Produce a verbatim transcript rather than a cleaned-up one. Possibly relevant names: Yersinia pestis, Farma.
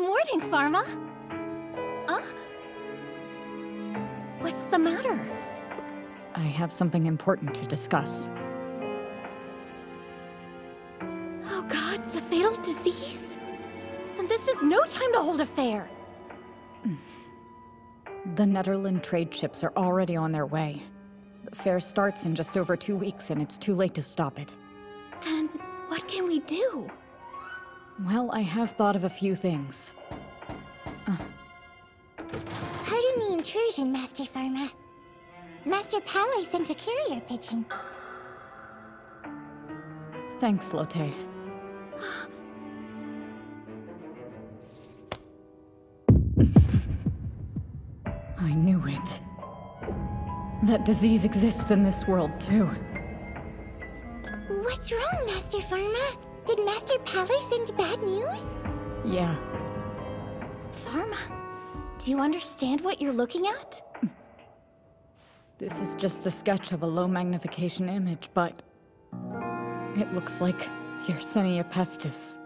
the morning, Farma. Huh? What's the matter? I have something important to discuss. Oh gods, a fatal disease? And this is no time to hold a fair. The Netherland trade ships are already on their way. The fair starts in just over two weeks and it's too late to stop it. Then what can we do? Well, I have thought of a few things. Uh. Pardon the intrusion, Master Farma. Master Palais sent a carrier pigeon. Thanks, Lotte. I knew it. That disease exists in this world, too. What's wrong, Master Farma? Did Master Palais send bad news? Yeah. Farma, do you understand what you're looking at? This is just a sketch of a low magnification image, but it looks like Yersinia pestis.